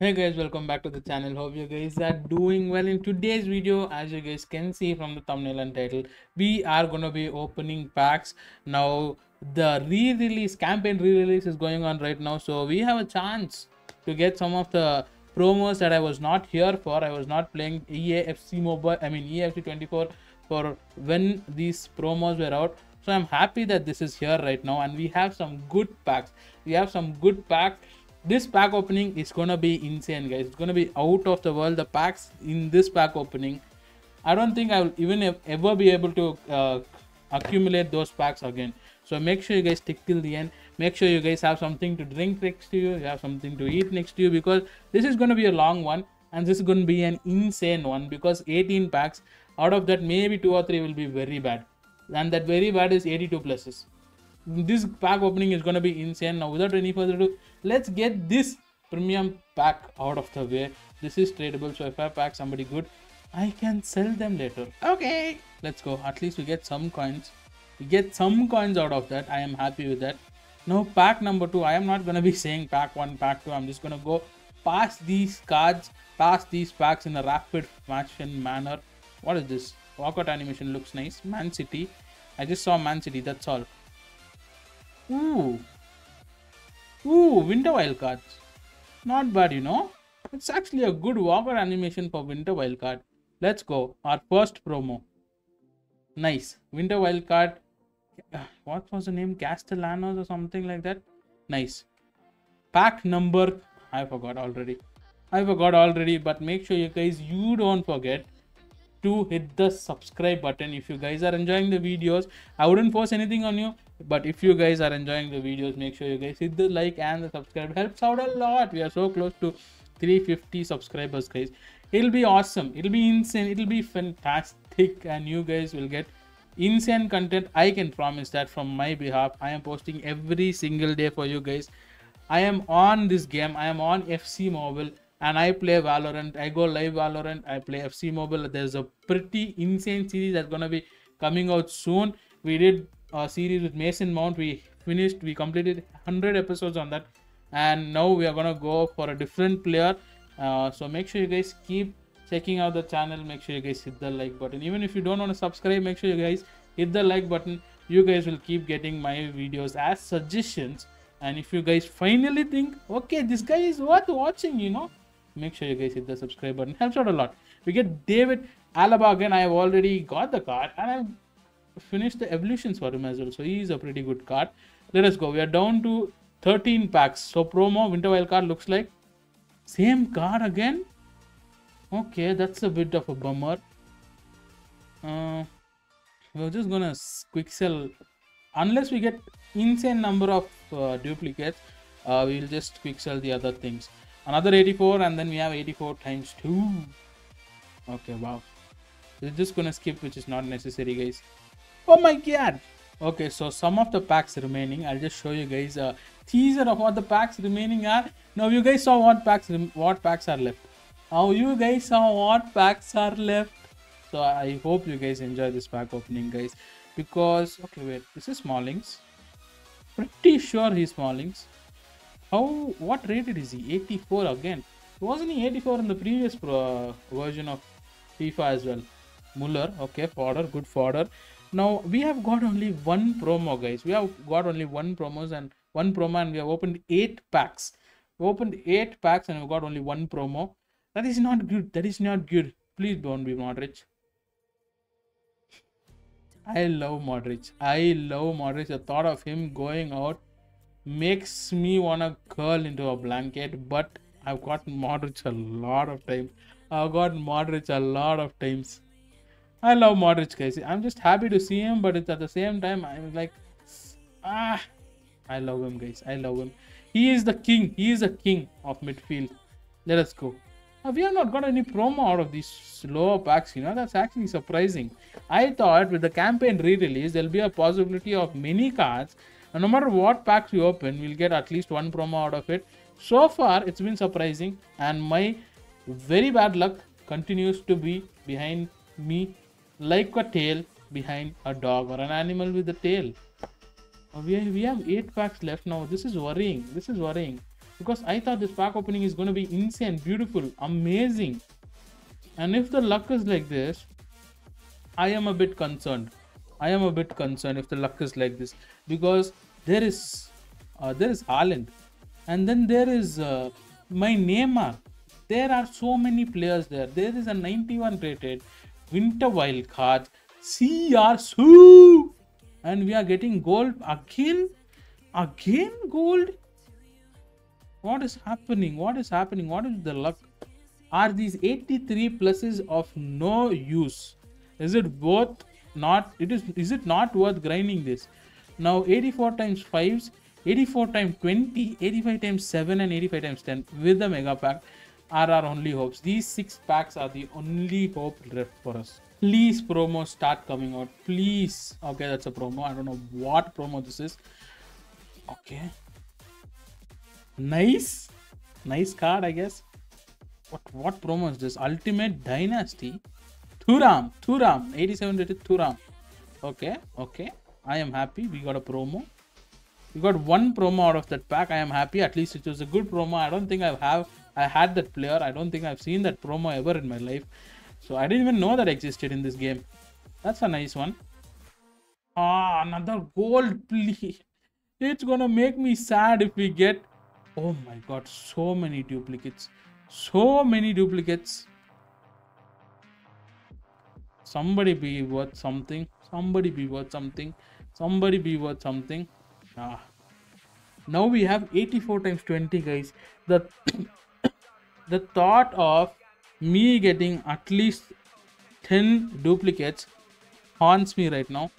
Hey guys, welcome back to the channel. Hope you guys are doing well. In today's video, as you guys can see from the thumbnail and title, we are gonna be opening packs. Now the re-release campaign re-release is going on right now, so we have a chance to get some of the promos that I was not here for. I was not playing EAFC Mobile, I mean EAFC 24 for when these promos were out. So I'm happy that this is here right now, and we have some good packs. We have some good packs. This pack opening is gonna be insane, guys. It's gonna be out of the world. The packs in this pack opening, I don't think I will even ever be able to accumulate those packs again. So make sure you guys stick till the end. Make sure you guys have something to drink next to you, you have something to eat next to you, because this is gonna be a long one, and this is gonna be an insane one, because 18 packs, out of that maybe 2 or 3 will be very bad, and that very bad is 82 pluses. This pack opening is going to be insane. Now without any further ado, let's get this premium pack out of the way. This is tradable, so if I pack somebody good, I can sell them later. Okay, let's go. At least we get some coins. We get some coins out of that. I am happy with that. Now pack number 2. I am not going to be saying pack 1, pack 2. I'm just going to go past these cards, past these packs in a rapid fashion manner. What is this? Walkout animation looks nice. Man City. I just saw Man City. That's all. Ooh, winter wildcards. Not bad, you know. It's actually a good walkout animation for winter wildcard. Let's go. Our first promo. Nice. Winter wildcard. What was the name? Castellanos or something like that. Nice. Pack number. I forgot already. But make sure you guys, you don't forget to hit the subscribe button if you guys are enjoying the videos. I wouldn't force anything on you, but if you guys are enjoying the videos, make sure you guys hit the like and the subscribe. Helps out a lot. We are so close to 350 subscribers, guys. It'll be awesome. It'll be insane. It'll be fantastic, and you guys will get insane content. I can promise that from my behalf. I am posting every single day for you guys. I am on this game. I am on FC Mobile, and I play Valorant. I go live Valorant. I play FC Mobile. There's a pretty insane series that's gonna be coming out soon. We did a series with Mason Mount. We completed 100 episodes on that, and now we are gonna go for a different player. So make sure you guys keep checking out the channel. Make sure you guys hit the like button. Even if you don't want to subscribe, make sure you guys hit the like button. You guys will keep getting my videos as suggestions, and if you guys finally think, okay, this guy is worth watching, you know, make sure you guys hit the subscribe button. Helps out a lot. We get David Alaba again. I have already got the card, and I've finished the evolutions for him as well, so he is a pretty good card. Let us go. We are down to 13 packs. So promo winter wild card looks like same card again. Okay, that's a bit of a bummer. We're just gonna quick sell unless we get insane number of duplicates. We'll just quick sell the other things. Another 84, and then we have 84 times 2. Okay, wow. We're just gonna skip, which is not necessary, guys. Oh my god. Okay, so some of the packs remaining. I'll just show you guys a teaser of what the packs remaining are. Now you guys saw what packs are left. Now you guys saw what packs are left. So I hope you guys enjoy this pack opening, guys, because okay, wait, this is Smallings. Pretty sure he's Smallings. How, what rated is he? 84 again. Wasn't he 84 in the previous version of FIFA as well? Muller, okay, fodder, good fodder. Now we have got only one promo, guys. We have got only one promo, and we have opened 8 packs. We opened 8 packs and we got only one promo. That is not good. That is not good. Please don't be Modric. I love Modric. I love Modric. The thought of him going out makes me wanna curl into a blanket, but I've got Modric a lot of times. I love Modric, guys. I'm just happy to see him, but it's at the same time I'm like, ah, I love him, guys. I love him. He is the king. He is the king of midfield. Let us go. We have not got any promo out of these slower packs, you know. That's actually surprising. I thought with the campaign re-release there'll be a possibility of many cards, and no matter what packs we open, we'll get at least one promo out of it. So far it's been surprising, and my very bad luck continues to be behind me like a tail behind a dog or an animal with a tail. We have 8 packs left now. This is worrying. because I thought this pack opening is going to be insane, beautiful, amazing. And if the luck is like this, I am a bit concerned. I am a bit concerned if the luck is like this, because there is Haaland, and then there is my Neymar. There are so many players there. There is a 91 rated winter wild card CR7, and we are getting gold again gold. What is happening? What is happening? What is the luck? Are these 83 pluses of no use? Is it worth not? Is it not worth grinding this? Now 84 times 5s, 84 times 20, 85 times 7 and 85 times 10 with the mega pack are our only hopes. These 6 packs are the only hope left for us. Please, promos start coming out, please. Okay, that's a promo. I don't know what promo this is. Okay, nice card, I guess. What promo is this? Ultimate Dynasty Thuram, 87 rated Thuram. Okay, I am happy we got a promo. We got one promo out of that pack. I am happy. At least it was a good promo. I don't think I had that player. I don't think I've seen that promo ever in my life. So I didn't even know that existed in this game. That's a nice one. Ah, another gold, please. It's gonna make me sad if we get... Oh my god, so many duplicates. So many duplicates. Somebody be worth something. Somebody be worth something. Somebody be worth something. Ah. Now we have 84 times 20, guys. The thought of me getting at least 10 duplicates haunts me right now.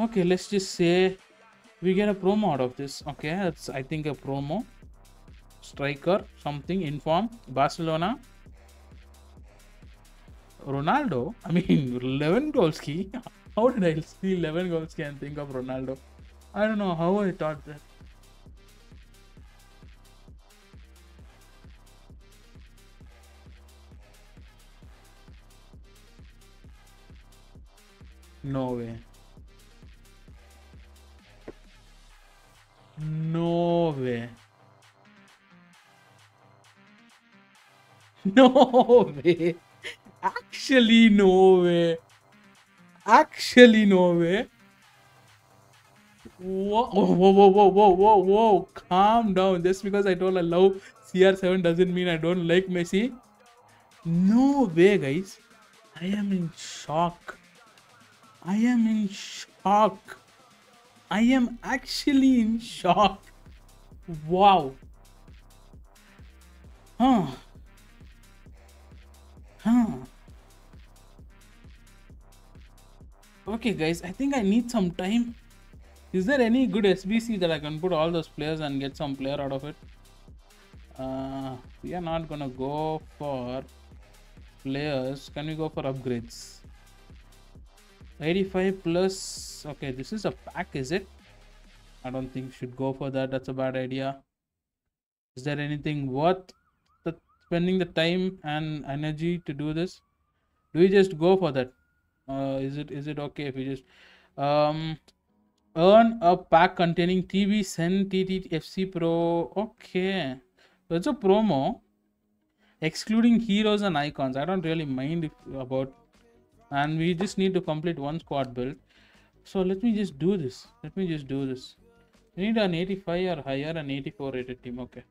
Okay, let's just say we get a promo out of this. Okay, that's, I think, a promo. Striker, something, inform, Barcelona. Ronaldo, I mean, Lewandowski. How did I see Lewandowski and think of Ronaldo? I don't know how I thought that. No way. No way. No way. Actually, no way. Actually, no way. Whoa, whoa, whoa, whoa, whoa, whoa, whoa. Calm down. Just because I told I love CR7 doesn't mean I don't like Messi. No way, guys. I am in shock. I am in shock. I am actually in shock. Wow. Okay, guys, I think I need some time. Is there any good SBC that I can put all those players and get some player out of it? We are not gonna go for players. Can we go for upgrades? 85 plus. Okay, this is a pack, is it? I don't think we should go for that. That's a bad idea. Is there anything worth spending the time and energy to do this? Do we just go for that? Is it okay if we just earn a pack containing TV Send TTFC Pro? Okay, that's a promo excluding heroes and icons. I don't really mind about. And we just need to complete one squad build. So let me just do this. We need an 85 or higher and 84 rated team. Okay.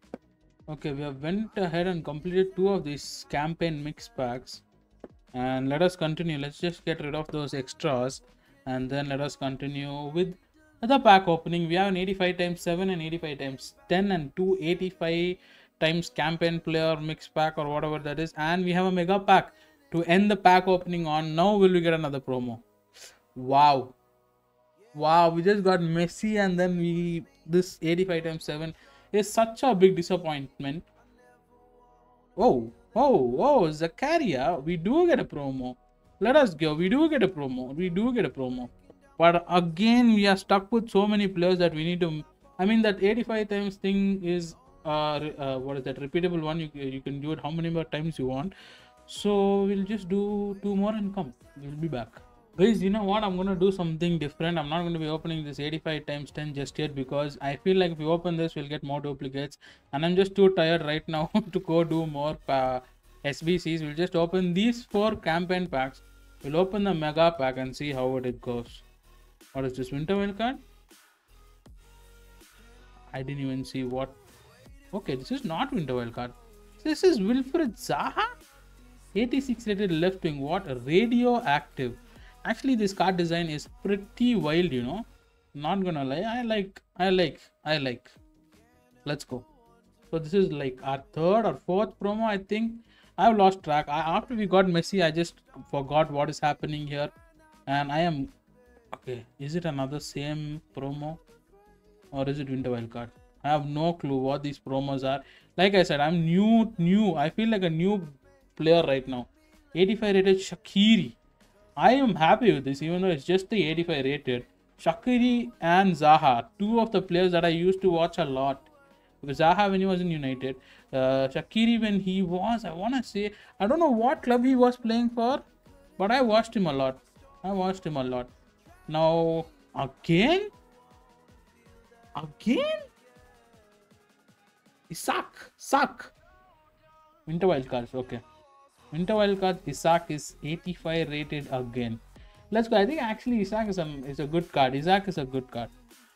Okay, we have went ahead and completed 2 of these campaign mix packs. And let us continue. Let's just get rid of those extras. And then let us continue with the pack opening. We have an 85 times 7 and 85 times 10 and 2 85 times campaign player mix pack or whatever that is. And we have a mega pack to end the pack opening on. Now will we get another promo? Wow. Wow, we just got Messi and then we... This 85 times 7 is such a big disappointment. Oh, oh, oh, Zakaria, we do get a promo. Let us go. We do get a promo. But again, we are stuck with so many players that we need to... I mean, that 85 times thing is... what is that? Repeatable one. You can do it how many more times you want. So we'll just do 2 more and come. We'll be back. Guys, you know what, I'm going to do something different. I'm not going to be opening this 85 times 10 just yet, because I feel like if we open this we'll get more duplicates and I'm just too tired right now to go do more SBCs. We'll just open these 4 campaign packs. We'll open the mega pack and see how it goes. What is this winter wild card? I didn't even see what. Okay, this is not winter wild card. This is Wilfred Zaha, 86 rated left wing. What, radioactive. Actually, this card design is pretty wild, you know, not gonna lie. I like. Let's go. So this is like our 3rd or 4th promo, I think. I've lost track. After we got Messi, I just forgot what is happening here. And I am okay. Is it another same promo or is it winter wild card? I have no clue what these promos are. Like I said, I'm new. I feel like a new player right now. 85 rated Shaqiri. I am happy with this, even though it's just the 85 rated. Shaqiri and Zaha, 2 of the players that I used to watch a lot. Because Zaha when he was in United, Shaqiri when he was, I want to say, I don't know what club he was playing for, but I watched him a lot. Now, again? Isak. Winter wild cards, okay. Winter wild card Isak is 85 rated again. Let's go. I think actually Isak is a good card.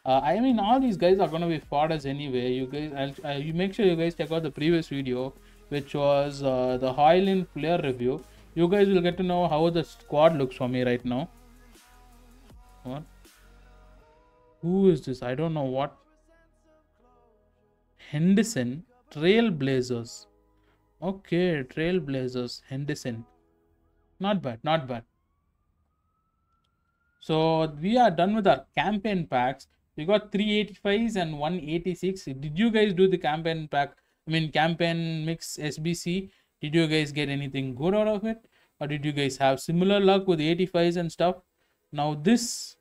I mean, all these guys are gonna be fodder anyway. You guys, you make sure you guys check out the previous video, which was the Haaland player review. You guys will get to know how the squad looks for me right now. What? Who is this? I don't know what. Henderson, Trailblazers. Okay, Trailblazers, Henderson. Not bad. So we are done with our campaign packs. We got 385s and 186. Did you guys do the campaign pack? I mean, campaign mix SBC. Did you guys get anything good out of it? Or did you guys have similar luck with 85s and stuff? Now this.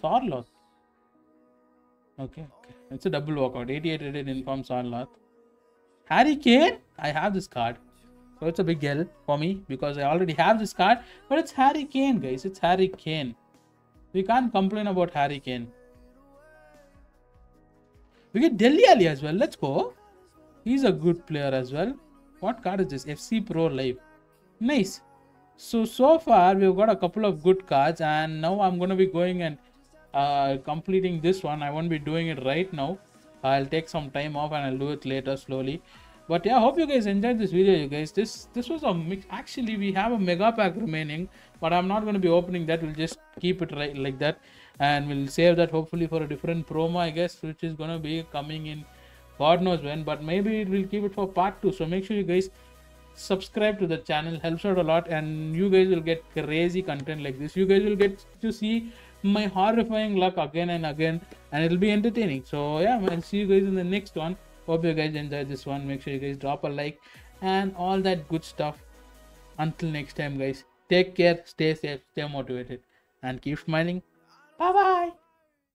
Sarloth. Okay, it's a double walkout. 88 rated informs Haaland. Harry Kane, I have this card, so it's a big L for me because I already have this card. But it's Harry Kane, guys. It's Harry Kane. We can't complain about Harry Kane. We get Deli Ali as well. Let's go. He's a good player as well. What card is this? FC Pro Live. Nice. So far we've got a couple of good cards, and now I'm gonna be going and completing this one. I won't be doing it right now. I'll take some time off and I'll do it later slowly. But yeah, hope you guys enjoyed this video, you guys. This was a mix. Actually, we have a mega pack remaining, but I'm not going to be opening that. We'll just keep it right like that, and we'll save that hopefully for a different promo, I guess, which is going to be coming in God knows when, but maybe we'll keep it for part 2. So make sure you guys subscribe to the channel. Helps out a lot, and you guys will get crazy content like this. You guys will get to see my horrifying luck again and again, and it'll be entertaining. So yeah, I'll see you guys in the next one. Hope you guys enjoyed this one. Make sure you guys drop a like and all that good stuff. Until next time, guys, take care, stay safe, stay motivated, and keep smiling. Bye bye.